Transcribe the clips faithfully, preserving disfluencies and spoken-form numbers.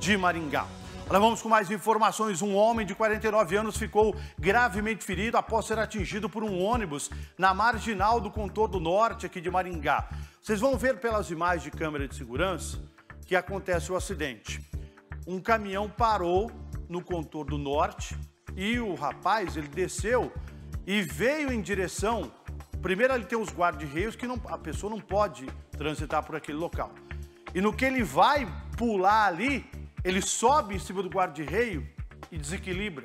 de Maringá. Olha, vamos com mais informações. Um homem de quarenta e nove anos ficou gravemente ferido após ser atingido por um ônibus na marginal do contorno norte aqui de Maringá. Vocês vão ver pelas imagens de câmera de segurança que acontece o acidente. Um caminhão parou no contorno norte e o rapaz, ele desceu e veio em direção... Primeiro, ele tem os guarda-reios que não, a pessoa não pode transitar por aquele local. E no que ele vai pular ali... Ele sobe em cima do guarda-reio e desequilibra.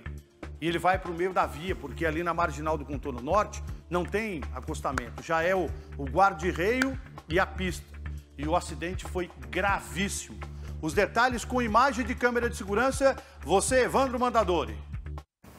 E ele vai para o meio da via, porque ali na marginal do contorno norte não tem acostamento. Já é o, o guarda-reio e a pista. E o acidente foi gravíssimo. Os detalhes com imagem de câmera de segurança, você, Evandro Mandadori.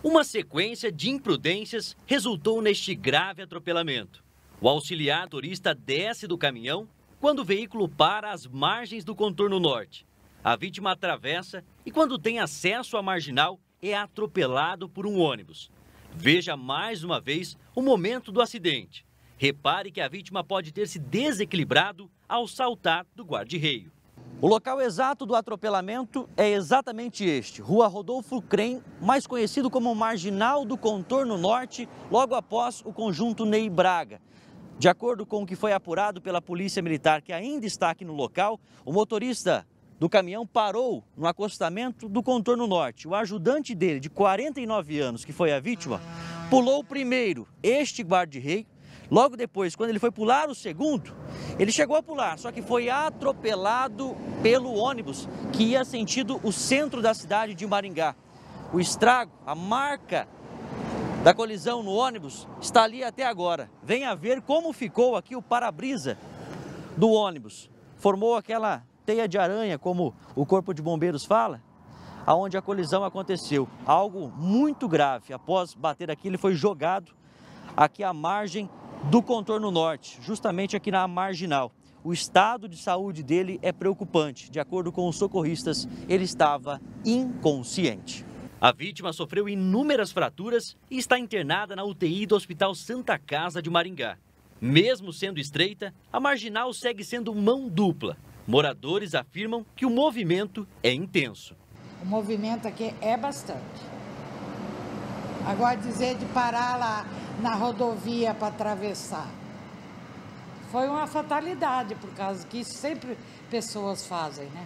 Uma sequência de imprudências resultou neste grave atropelamento. O auxiliar motorista desce do caminhão quando o veículo para às margens do contorno norte. A vítima atravessa e, quando tem acesso à marginal, é atropelado por um ônibus. Veja mais uma vez o momento do acidente. Repare que a vítima pode ter se desequilibrado ao saltar do guarda-reio. O local exato do atropelamento é exatamente este, Rua Rodolfo Crem, mais conhecido como Marginal do Contorno Norte, logo após o conjunto Ney Braga. De acordo com o que foi apurado pela Polícia Militar, que ainda está aqui no local, o motorista do caminhão parou no acostamento do contorno norte. O ajudante dele, de quarenta e nove anos, que foi a vítima, pulou primeiro este guarda-reio. Logo depois, quando ele foi pular o segundo, ele chegou a pular, só que foi atropelado pelo ônibus que ia sentido o centro da cidade de Maringá. O estrago, a marca da colisão no ônibus está ali até agora. Venha ver como ficou aqui o para-brisa do ônibus. Formou aquela teia de aranha, como o Corpo de Bombeiros fala, aonde a colisão aconteceu. Algo muito grave. Após bater aqui, ele foi jogado aqui à margem do contorno norte, justamente aqui na marginal. O estado de saúde dele é preocupante. De acordo com os socorristas, ele estava inconsciente. A vítima sofreu inúmeras fraturas e está internada na U T I do Hospital Santa Casa de Maringá. Mesmo sendo estreita, a marginal segue sendo mão dupla. Moradores afirmam que o movimento é intenso. O movimento aqui é bastante. Agora dizer de parar lá na rodovia para atravessar. Foi uma fatalidade, por causa que isso sempre pessoas fazem, né?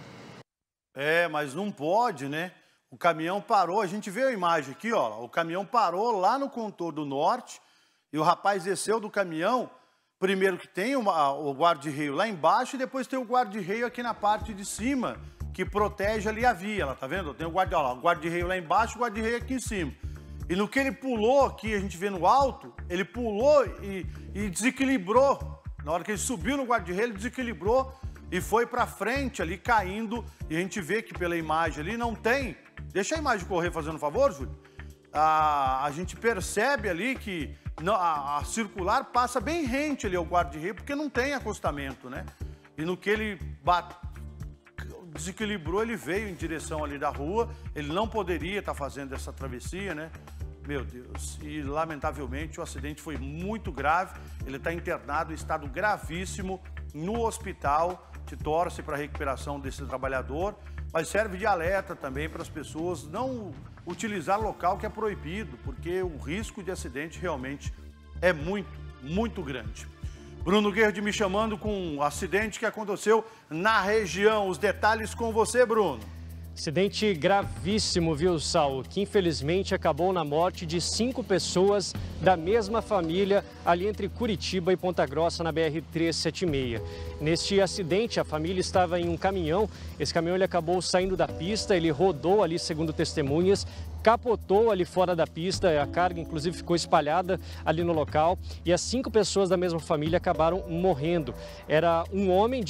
É, mas não pode, né? O caminhão parou, a gente vê a imagem aqui, ó. O caminhão parou lá no contorno norte e o rapaz desceu do caminhão. Primeiro que tem uma, o guarda-reio lá embaixo e depois tem o guarda-reio aqui na parte de cima, que protege ali a via, ela tá vendo? Tem o guarda-reio guarda lá embaixo e o guarda-reio aqui em cima. E no que ele pulou aqui, a gente vê no alto, ele pulou e, e desequilibrou. Na hora que ele subiu no guarda-reio, ele desequilibrou e foi pra frente ali, caindo. E a gente vê que pela imagem ali não tem... Deixa a imagem correr fazendo um favor, Júlio. A, a gente percebe ali que... Não, a, a circular passa bem rente ali ao guarda-reio, porque não tem acostamento, né? E no que ele bate, desequilibrou, ele veio em direção ali da rua. Ele não poderia estar fazendo essa travessia, né? Meu Deus. E, lamentavelmente, o acidente foi muito grave. Ele está internado em estado gravíssimo no hospital. Se torce para a recuperação desse trabalhador, mas serve de alerta também para as pessoas não... utilizar local que é proibido, porque o risco de acidente realmente é muito, muito grande. Bruno Guerdi me chamando com um acidente que aconteceu na região. Os detalhes com você, Bruno. Acidente gravíssimo, viu, Saul? Que infelizmente acabou na morte de cinco pessoas da mesma família ali entre Curitiba e Ponta Grossa, na B R trezentos e setenta e seis. Neste acidente, a família estava em um caminhão. Esse caminhão ele acabou saindo da pista, ele rodou ali, segundo testemunhas, capotou ali fora da pista, a carga inclusive ficou espalhada ali no local. E as cinco pessoas da mesma família acabaram morrendo. Era um homem de